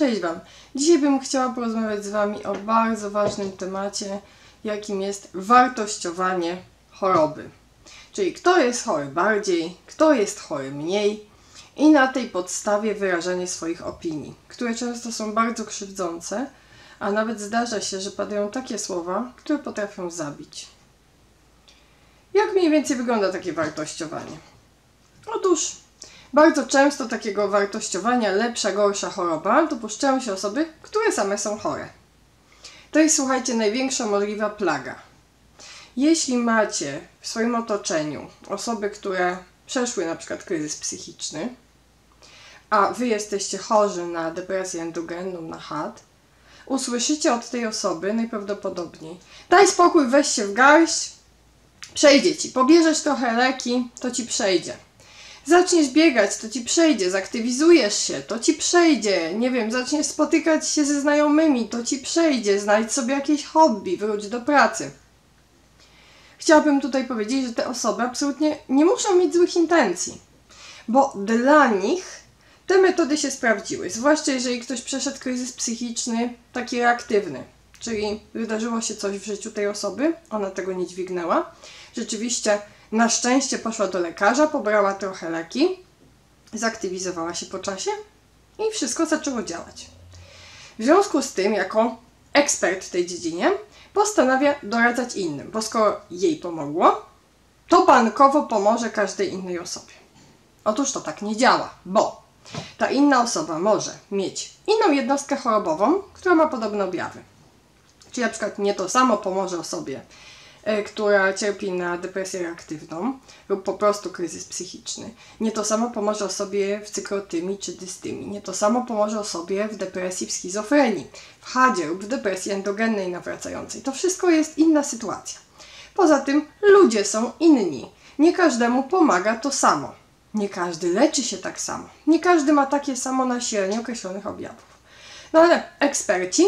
Cześć Wam! Dzisiaj bym chciała porozmawiać z Wami o bardzo ważnym temacie, jakim jest wartościowanie choroby. Czyli kto jest chory bardziej, kto jest chory mniej i na tej podstawie wyrażanie swoich opinii, które często są bardzo krzywdzące, a nawet zdarza się, że padają takie słowa, które potrafią zabić. Jak mniej więcej wygląda takie wartościowanie? Otóż bardzo często takiego wartościowania lepsza, gorsza choroba dopuszczają się osoby, które same są chore. To jest, słuchajcie, największa możliwa plaga. Jeśli macie w swoim otoczeniu osoby, które przeszły na przykład kryzys psychiczny, a Wy jesteście chorzy na depresję endogenną, na ChAD, usłyszycie od tej osoby najprawdopodobniej: daj spokój, weź się w garść, przejdzie Ci, pobierzesz trochę leki, to Ci przejdzie. Zaczniesz biegać, to Ci przejdzie, zaktywizujesz się, to Ci przejdzie, nie wiem, zaczniesz spotykać się ze znajomymi, to Ci przejdzie, znajdź sobie jakieś hobby, wróć do pracy. Chciałabym tutaj powiedzieć, że te osoby absolutnie nie muszą mieć złych intencji, bo dla nich te metody się sprawdziły, zwłaszcza jeżeli ktoś przeszedł kryzys psychiczny taki reaktywny, czyli wydarzyło się coś w życiu tej osoby, ona tego nie dźwignęła, rzeczywiście na szczęście poszła do lekarza, pobrała trochę leki, zaktywizowała się po czasie i wszystko zaczęło działać. W związku z tym, jako ekspert w tej dziedzinie, postanawia doradzać innym, bo skoro jej pomogło, to bankowo pomoże każdej innej osobie. Otóż to tak nie działa, bo ta inna osoba może mieć inną jednostkę chorobową, która ma podobne objawy. Czyli na przykład nie to samo pomoże osobie, która cierpi na depresję reaktywną lub po prostu kryzys psychiczny. Nie to samo pomoże osobie w cyklotymi czy dystymii. Nie to samo pomoże osobie w depresji, w schizofrenii, w ChAD-zie lub w depresji endogennej nawracającej. To wszystko jest inna sytuacja. Poza tym ludzie są inni. Nie każdemu pomaga to samo. Nie każdy leczy się tak samo. Nie każdy ma takie samo nasilenie określonych objawów. No ale eksperci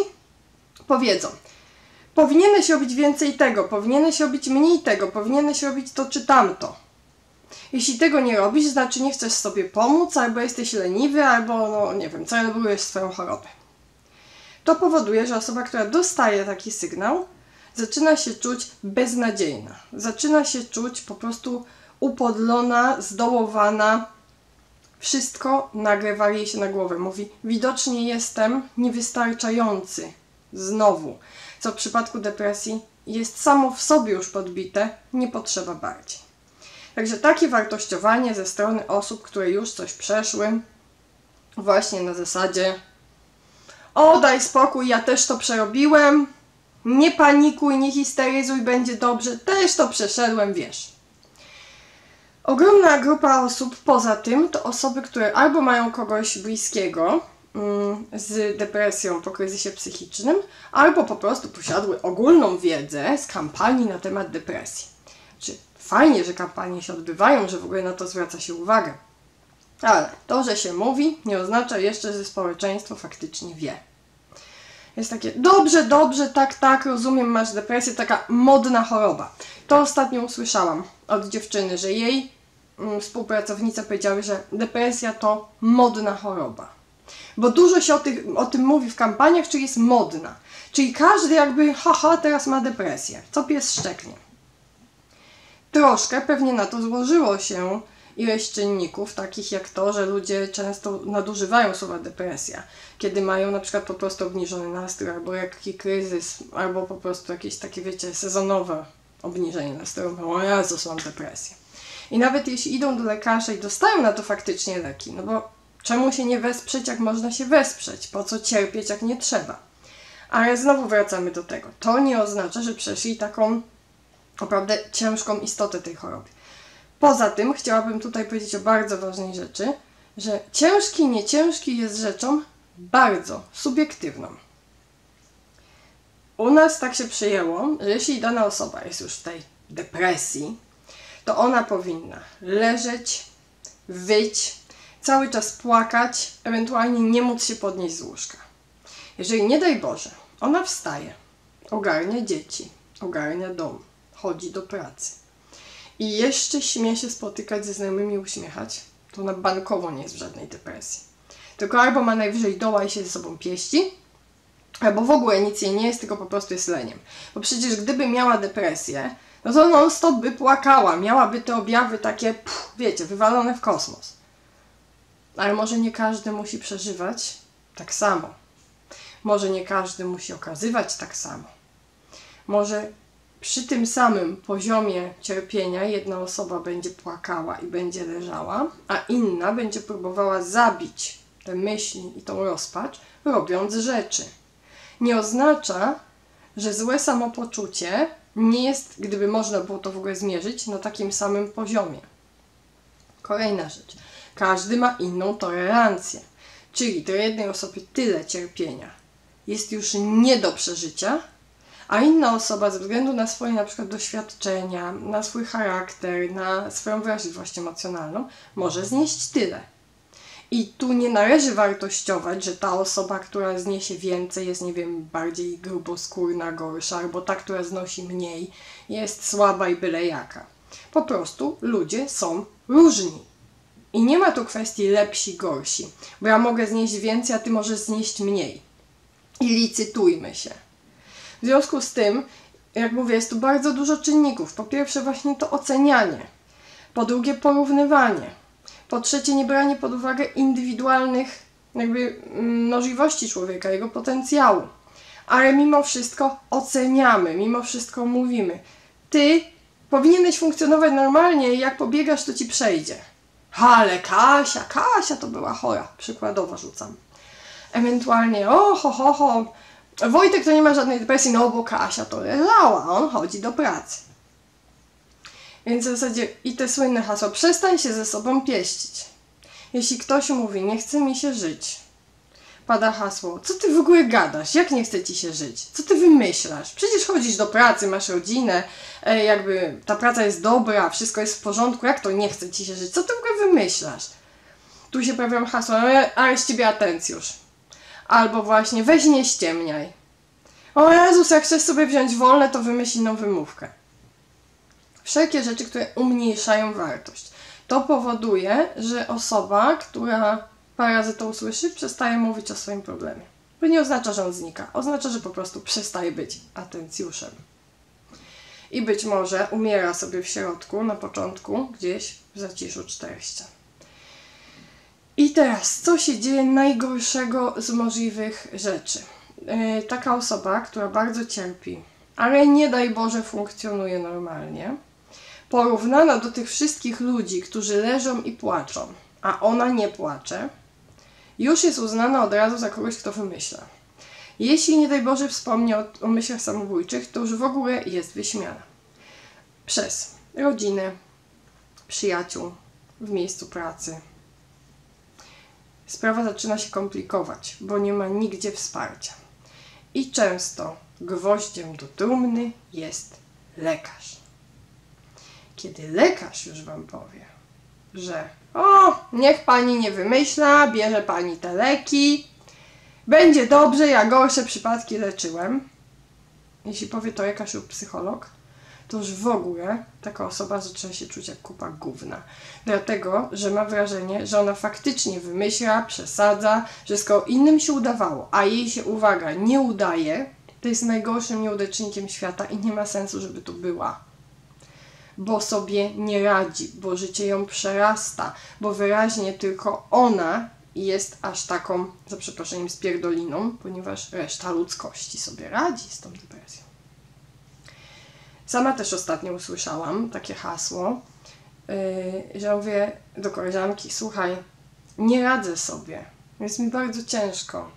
powiedzą: powinieneś robić więcej tego, powinieneś robić mniej tego, powinieneś robić to czy tamto. Jeśli tego nie robisz, znaczy nie chcesz sobie pomóc, albo jesteś leniwy, albo, no nie wiem, celebrujesz swoją chorobę. To powoduje, że osoba, która dostaje taki sygnał, zaczyna się czuć beznadziejna. Zaczyna się czuć po prostu upodlona, zdołowana. Wszystko nagrywa jej się na głowę. Mówi: widocznie jestem niewystarczający. Znowu, co w przypadku depresji jest samo w sobie już podbite, nie potrzeba bardziej. Także takie wartościowanie ze strony osób, które już coś przeszły, właśnie na zasadzie: o, daj spokój, ja też to przerobiłem, nie panikuj, nie histeryzuj, będzie dobrze, też to przeszedłem, wiesz. Ogromna grupa osób poza tym to osoby, które albo mają kogoś bliskiego z depresją po kryzysie psychicznym, albo po prostu posiadły ogólną wiedzę z kampanii na temat depresji. Znaczy, fajnie, że kampanie się odbywają, że w ogóle na to zwraca się uwagę, ale to, że się mówi, nie oznacza jeszcze, że społeczeństwo faktycznie wie. Jest takie: dobrze, dobrze, tak, tak, rozumiem, masz depresję, taka modna choroba. To ostatnio usłyszałam od dziewczyny, że jej współpracownica powiedziała, że depresja to modna choroba. Bo dużo się o tym mówi w kampaniach, czyli jest modna. Czyli każdy jakby, haha, teraz ma depresję, co pies szczeknie. Troszkę pewnie na to złożyło się ileś czynników, takich jak to, że ludzie często nadużywają słowa depresja, kiedy mają na przykład po prostu obniżony nastrój, albo lekki kryzys, albo po prostu jakieś takie, wiecie, sezonowe obniżenie nastroju. O Jezus, mam depresję. I nawet jeśli idą do lekarza i dostają na to faktycznie leki, no bo czemu się nie wesprzeć, jak można się wesprzeć? Po co cierpieć, jak nie trzeba? Ale znowu wracamy do tego. To nie oznacza, że przeszli taką naprawdę ciężką istotę tej choroby. Poza tym chciałabym tutaj powiedzieć o bardzo ważnej rzeczy, że ciężki, nieciężki jest rzeczą bardzo subiektywną. U nas tak się przyjęło, że jeśli dana osoba jest już w tej depresji, to ona powinna leżeć, wyć, cały czas płakać, ewentualnie nie móc się podnieść z łóżka. Jeżeli, nie daj Boże, ona wstaje, ogarnia dzieci, ogarnia dom, chodzi do pracy i jeszcze śmie się spotykać ze znajomymi, uśmiechać, to ona bankowo nie jest w żadnej depresji. tylko albo ma najwyżej doła i się ze sobą pieści, albo w ogóle nic jej nie jest, tylko po prostu jest leniem. Bo przecież gdyby miała depresję, no to non stop by płakała, miałaby te objawy takie, wiecie, wywalone w kosmos. Ale może nie każdy musi przeżywać tak samo. Może nie każdy musi okazywać tak samo. Może przy tym samym poziomie cierpienia jedna osoba będzie płakała i będzie leżała, a inna będzie próbowała zabić te myśli i tą rozpacz, robiąc rzeczy. Nie oznacza, że złe samopoczucie nie jest, gdyby można było to w ogóle zmierzyć, na takim samym poziomie. Kolejna rzecz. Każdy ma inną tolerancję. Czyli do jednej osoby tyle cierpienia jest już nie do przeżycia, a inna osoba ze względu na swoje na przykład doświadczenia, na swój charakter, na swoją wrażliwość emocjonalną, może znieść tyle. I tu nie należy wartościować, że ta osoba, która zniesie więcej, jest, nie wiem, bardziej gruboskórna, gorsza, albo ta, która znosi mniej, jest słaba i byle jaka. Po prostu ludzie są różni. I nie ma tu kwestii lepsi, gorsi, bo ja mogę znieść więcej, a ty możesz znieść mniej. I licytujmy się. W związku z tym, jak mówię, jest tu bardzo dużo czynników. Po pierwsze właśnie to ocenianie. Po drugie porównywanie. Po trzecie niebranie pod uwagę indywidualnych jakby możliwości człowieka, jego potencjału. Ale mimo wszystko oceniamy, mimo wszystko mówimy. Ty powinieneś funkcjonować normalnie i jak pobiegasz, to ci przejdzie. Ale Kasia to była chora, przykładowo rzucam. Ewentualnie, Wojtek to nie ma żadnej depresji, no bo Kasia to leżała, a on chodzi do pracy. Więc w zasadzie i te słynne hasła, przestań się ze sobą pieścić. Jeśli ktoś mówi, nie chce mi się żyć, pada hasło, co ty w ogóle gadasz, jak nie chce ci się żyć, co ty wymyślasz, przecież chodzisz do pracy, masz rodzinę, jakby ta praca jest dobra, wszystko jest w porządku, jak to nie chce ci się żyć, co ty w ogóle wymyślasz. Tu się pojawiają hasła, ale z ciebie atencjusz. Albo właśnie, weź nie ściemniaj. O Jezus, jak chcesz sobie wziąć wolne, to wymyśl inną wymówkę. Wszelkie rzeczy, które umniejszają wartość. To powoduje, że osoba, która parę razy to usłyszy, przestaje mówić o swoim problemie. To nie oznacza, że on znika. Oznacza, że po prostu przestaje być atencjuszem. I być może umiera sobie w środku, na początku, gdzieś w zaciszu czterścia. I teraz, co się dzieje najgorszego z możliwych rzeczy? Taka osoba, która bardzo cierpi, ale nie daj Boże funkcjonuje normalnie, porównana do tych wszystkich ludzi, którzy leżą i płaczą, a ona nie płacze, już jest uznana od razu za kogoś, kto wymyśla. Jeśli nie daj Boże wspomnie o myślach samobójczych, to już w ogóle jest wyśmiana. Przez rodzinę, przyjaciół, w miejscu pracy. Sprawa zaczyna się komplikować, bo nie ma nigdzie wsparcia. I często gwoździem do trumny jest lekarz. Kiedy lekarz już wam powie, że niech pani nie wymyśla, bierze pani te leki, będzie dobrze, ja gorsze przypadki leczyłem. Jeśli powie to lekarz lub psycholog, to już w ogóle taka osoba zaczyna się czuć jak kupa gówna. Dlatego, że ma wrażenie, że ona faktycznie wymyśla, przesadza, że skoro innym się udawało, a jej się, uwaga, nie udaje, to jest najgorszym nieudacznikiem świata i nie ma sensu, żeby tu była. Bo sobie nie radzi, bo życie ją przerasta, bo wyraźnie tylko ona jest aż taką, za przeproszeniem, spierdoliną, ponieważ reszta ludzkości sobie radzi z tą depresją. Sama też ostatnio usłyszałam takie hasło, że mówię do koleżanki, słuchaj, nie radzę sobie, jest mi bardzo ciężko.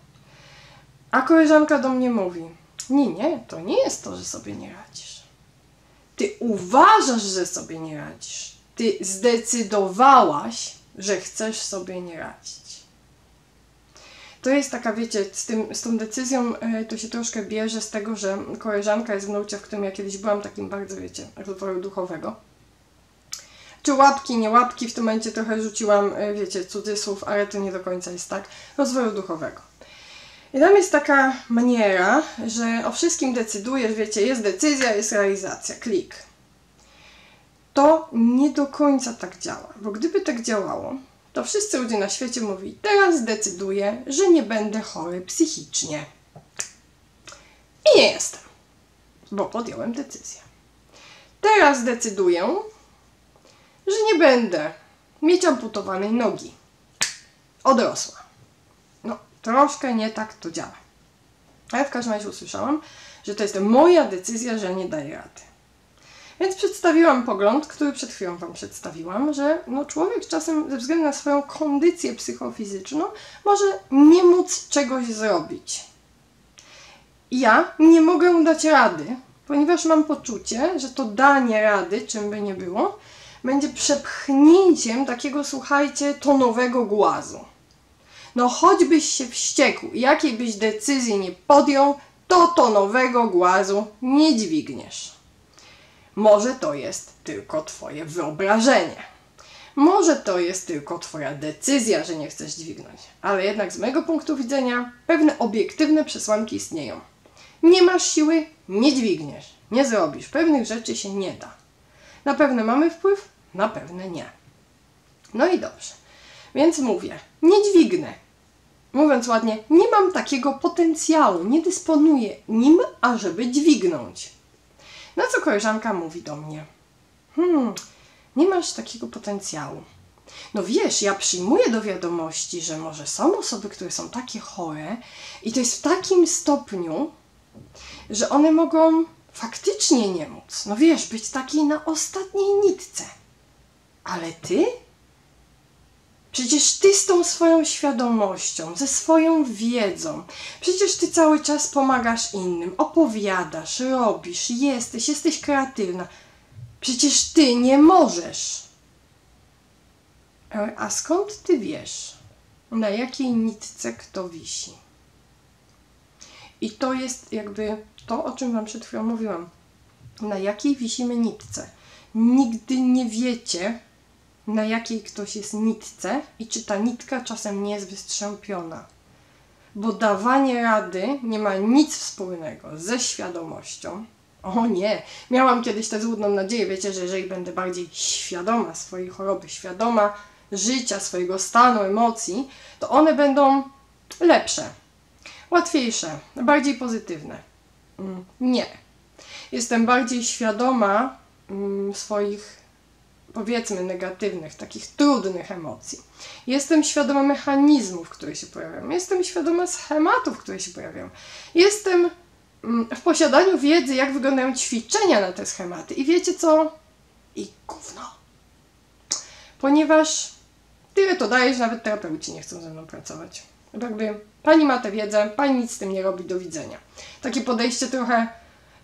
A koleżanka do mnie mówi, nie, to nie jest to, że sobie nie radzisz. Ty uważasz, że sobie nie radzisz. Ty zdecydowałaś, że chcesz sobie nie radzić. To jest taka, wiecie, z tą decyzją to się troszkę bierze z tego, że koleżanka jest w nauce, w którym ja kiedyś byłam takim bardzo, wiecie, rozwoju duchowego. Czy łapki, nie łapki, w tym momencie trochę rzuciłam, wiecie, cudzysłów, ale to nie do końca jest tak, rozwoju duchowego. I tam jest taka maniera, że o wszystkim decydujesz, wiecie, jest decyzja, jest realizacja, klik. To nie do końca tak działa, bo gdyby tak działało, to wszyscy ludzie na świecie mówili: teraz decyduję, że nie będę chory psychicznie. I nie jestem, bo podjąłem decyzję. Teraz decyduję, że nie będę mieć amputowanej nogi. Odrosła. No, troszkę nie tak to działa. Ale w każdym razie usłyszałam, że to jest moja decyzja, że nie daję rady. Więc przedstawiłam pogląd, który przed chwilą Wam przedstawiłam, że no człowiek czasem ze względu na swoją kondycję psychofizyczną może nie móc czegoś zrobić. Ja nie mogę dać rady, ponieważ mam poczucie, że to danie rady, czym by nie było, będzie przepchnięciem takiego, słuchajcie, tonowego głazu. No choćbyś się wściekł i jakiej byś decyzji nie podjął, to tonowego głazu nie dźwigniesz. Może to jest tylko Twoje wyobrażenie. Może to jest tylko Twoja decyzja, że nie chcesz dźwignąć. Ale jednak z mojego punktu widzenia pewne obiektywne przesłanki istnieją. Nie masz siły, nie dźwigniesz, nie zrobisz. Pewnych rzeczy się nie da. Na pewne mamy wpływ, na pewne nie. No i dobrze. Więc mówię, nie dźwignę. Mówiąc ładnie, nie mam takiego potencjału, nie dysponuję nim, ażeby dźwignąć. Na co koleżanka mówi do mnie: nie masz takiego potencjału. No wiesz, ja przyjmuję do wiadomości, że może są osoby, które są takie chore i to jest w takim stopniu, że one mogą faktycznie nie móc. No wiesz, być takiej na ostatniej nitce. Ale ty? Przecież ty z tą swoją świadomością, ze swoją wiedzą, przecież ty cały czas pomagasz innym, opowiadasz, robisz, jesteś kreatywna. Przecież ty nie możesz. A skąd ty wiesz, na jakiej nitce kto wisi? I to jest jakby to, o czym Wam przed chwilą mówiłam. Na jakiej wisimy nitce? Nigdy nie wiecie, na jakiej ktoś jest nitce i czy ta nitka czasem nie jest wystrzępiona. Bo dawanie rady nie ma nic wspólnego ze świadomością. O nie! Miałam kiedyś tę złudną nadzieję, wiecie, że jeżeli będę bardziej świadoma swojej choroby, świadoma życia, swojego stanu, emocji, to one będą lepsze, łatwiejsze, bardziej pozytywne. Nie. Jestem bardziej świadoma swoich, powiedzmy, negatywnych, takich trudnych emocji. Jestem świadoma mechanizmów, które się pojawiają. Jestem świadoma schematów, które się pojawiają. Jestem w posiadaniu wiedzy, jak wyglądają ćwiczenia na te schematy. I wiecie co? I gówno. Ponieważ tyle to daje, że nawet terapeuci nie chcą ze mną pracować. Jakby pani ma tę wiedzę, pani nic z tym nie robi, do widzenia. Takie podejście trochę...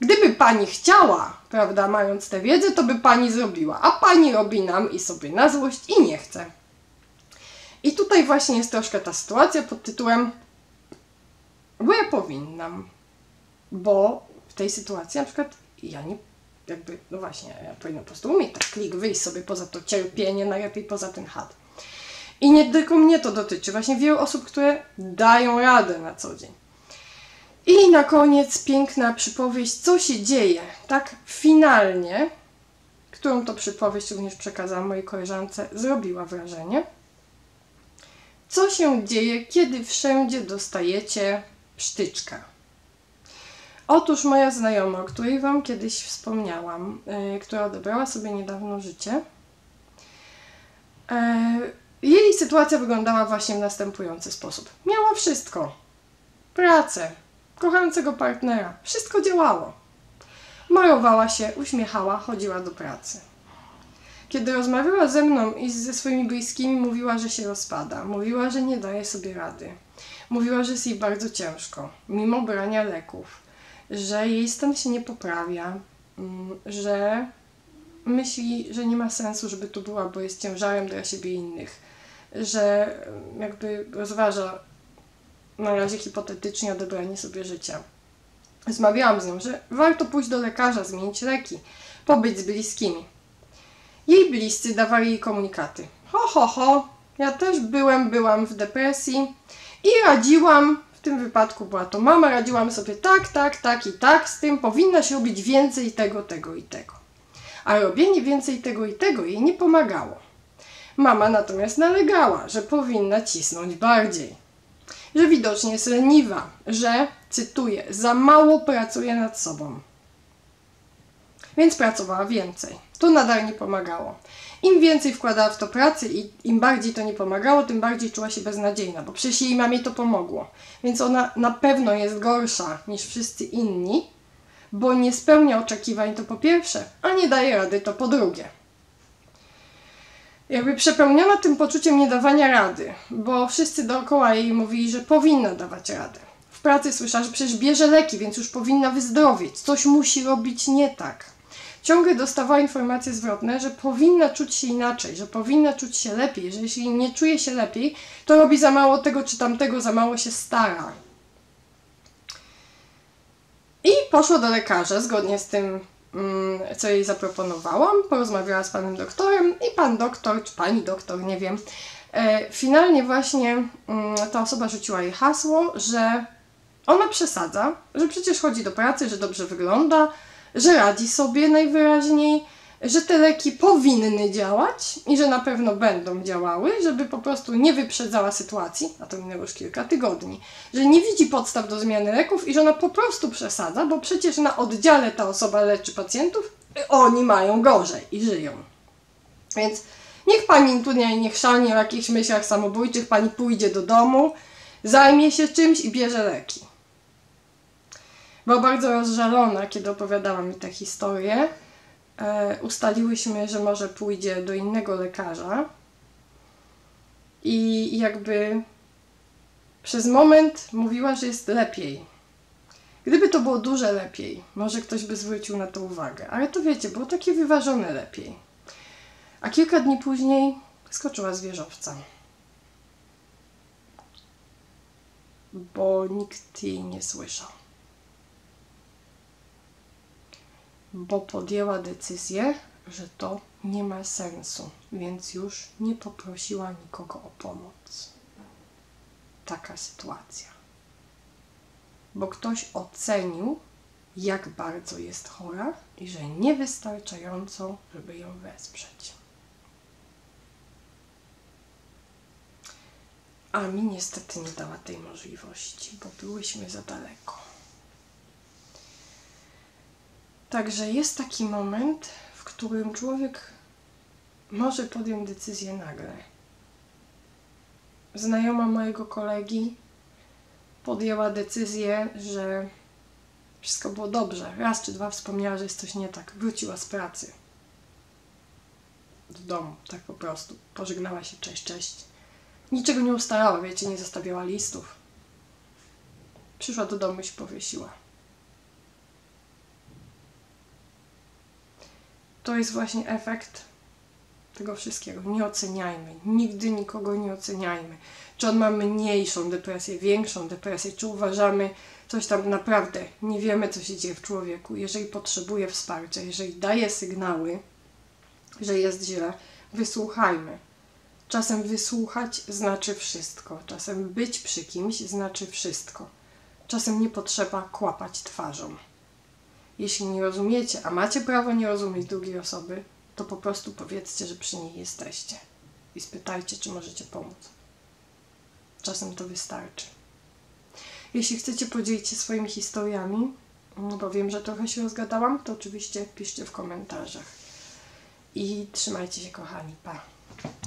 Gdyby pani chciała, prawda, mając tę wiedzę, to by pani zrobiła, a pani robi nam i sobie na złość i nie chce. I tutaj właśnie jest troszkę ta sytuacja pod tytułem: bo ja powinnam, bo w tej sytuacji na przykład ja nie, jakby, no właśnie, ja powinnam po prostu umieć tak klik, wyjść sobie poza to cierpienie, najlepiej poza ten had. I nie tylko mnie to dotyczy, właśnie wielu osób, które dają radę na co dzień. I na koniec piękna przypowieść, co się dzieje, tak finalnie, którą to przypowieść również przekazałam mojej koleżance, zrobiła wrażenie. Co się dzieje, kiedy wszędzie dostajecie psztyczkę? Otóż moja znajoma, o której Wam kiedyś wspomniałam, która odebrała sobie niedawno życie, jej sytuacja wyglądała właśnie w następujący sposób. Miała wszystko. Pracę, kochającego partnera, wszystko działało. Malowała się, uśmiechała, chodziła do pracy. Kiedy rozmawiała ze mną i ze swoimi bliskimi, mówiła, że się rozpada. Mówiła, że nie daje sobie rady. Mówiła, że jest jej bardzo ciężko, mimo brania leków. Że jej stan się nie poprawia, że myśli, że nie ma sensu, żeby tu była, bo jest ciężarem dla siebie i innych. Że jakby rozważa na razie hipotetycznie odebranie sobie życia. Rozmawiałam z nią, że warto pójść do lekarza, zmienić leki, pobyć z bliskimi. Jej bliscy dawali jej komunikaty. Ho, ho, ho, ja też byłam w depresji i radziłam, w tym wypadku była to mama, radziłam sobie tak i tak z tym, powinnaś robić więcej tego, tego i tego. A robienie więcej tego i tego jej nie pomagało. Mama natomiast nalegała, że powinna cisnąć bardziej, że widocznie jest leniwa, że, cytuję, za mało pracuje nad sobą. Więc pracowała więcej. To nadal nie pomagało. Im więcej wkładała w to pracy i im bardziej to nie pomagało, tym bardziej czuła się beznadziejna, bo przecież jej mamie to pomogło. Więc ona na pewno jest gorsza niż wszyscy inni, bo nie spełnia oczekiwań, to po pierwsze, a nie daje rady, to po drugie. Jakby przepełniona tym poczuciem niedawania rady, bo wszyscy dookoła jej mówili, że powinna dawać radę. W pracy słyszała, że przecież bierze leki, więc już powinna wyzdrowieć, coś musi robić nie tak. Ciągle dostawała informacje zwrotne, że powinna czuć się inaczej, że powinna czuć się lepiej, że jeśli nie czuje się lepiej, to robi za mało tego czy tamtego, za mało się stara. I poszła do lekarza zgodnie z tym, co jej zaproponowałam. Porozmawiała z panem doktorem i pan doktor, czy pani doktor, nie wiem. Finalnie właśnie ta osoba rzuciła jej hasło, że ona przesadza, że przecież chodzi do pracy, że dobrze wygląda, że radzi sobie najwyraźniej, że te leki powinny działać i że na pewno będą działały, żeby po prostu nie wyprzedzała sytuacji, a to minęło już kilka tygodni, że nie widzi podstaw do zmiany leków i że ona po prostu przesadza, bo przecież na oddziale ta osoba leczy pacjentów, oni mają gorzej i żyją. Więc niech pani tutaj nie chrzani o jakichś myślach samobójczych, pani pójdzie do domu, zajmie się czymś i bierze leki. Była bardzo rozżalona, kiedy opowiadała mi tę historię. Ustaliłyśmy, że może pójdzie do innego lekarza i jakby przez moment mówiła, że jest lepiej. Gdyby to było duże lepiej, może ktoś by zwrócił na to uwagę, ale to wiecie, było takie wyważone lepiej. A kilka dni później skoczyła z wieżowca, bo nikt jej nie słyszał. Bo podjęła decyzję, że to nie ma sensu, więc już nie poprosiła nikogo o pomoc. Taka sytuacja. Bo ktoś ocenił, jak bardzo jest chora i że niewystarczająco, żeby ją wesprzeć. A mi niestety nie dała tej możliwości, bo byłyśmy za daleko. Także jest taki moment, w którym człowiek może podjąć decyzję nagle. Znajoma mojego kolegi podjęła decyzję, że wszystko było dobrze. Raz czy dwa wspomniała, że jest coś nie tak. Wróciła z pracy. Do domu, tak po prostu. Pożegnała się, cześć, cześć. Niczego nie ustalała, wiecie, nie zostawiała listów. Przyszła do domu i się powiesiła. To jest właśnie efekt tego wszystkiego. Nie oceniajmy. Nigdy nikogo nie oceniajmy. Czy on ma mniejszą depresję, większą depresję, czy uważamy coś tam naprawdę. Nie wiemy, co się dzieje w człowieku. Jeżeli potrzebuje wsparcia, jeżeli daje sygnały, że jest źle, wysłuchajmy. Czasem wysłuchać znaczy wszystko. Czasem być przy kimś znaczy wszystko. Czasem nie potrzeba kłapać twarzą. Jeśli nie rozumiecie, a macie prawo nie rozumieć drugiej osoby, to po prostu powiedzcie, że przy niej jesteście i spytajcie, czy możecie pomóc. Czasem to wystarczy. Jeśli chcecie podzielić się swoimi historiami, bo wiem, że trochę się rozgadałam, to oczywiście piszcie w komentarzach. I trzymajcie się, kochani. Pa!